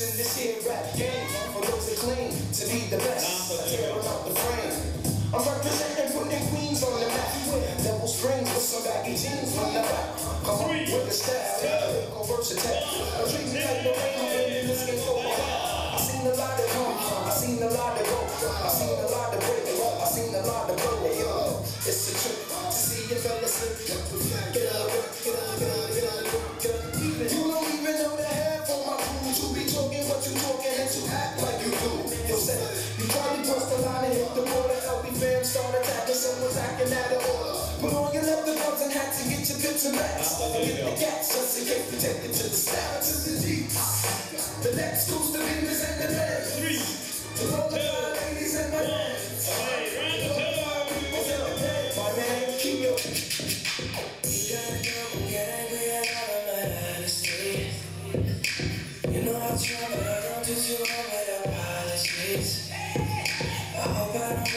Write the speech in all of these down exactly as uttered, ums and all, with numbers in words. In this here rap game, for those that claim to be the best, tear out the frame. I'm representing putting Queens on the map. Double strings with some baggy jeans from the back. Come on with the style, yeah. Go versatile. I treat me like the rain, I'm this game for a while. I seen a lot of come, I seen a lot of go, I seen a lot of break, I seen a lot of blow. Yo, it's a trick to see your fellas slip. Get up, get up, get up, get up, get up. You don't even know the half of my crew. You be talking what you talking and you act like you do. Yourself, you try to cross the line and hit the border. L B fam start attacking, someone's acting out of order. Put on your leather gloves and hats and get your pips and bats. Get the cats just in case we take it to the stars and the jeeps. The next who's the leaders and the best. To all the fine ladies and my man. To all the fine people and the man. My man, keep your. I hope I don't run out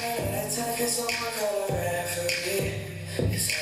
of time, cause I'm not gonna rap for me.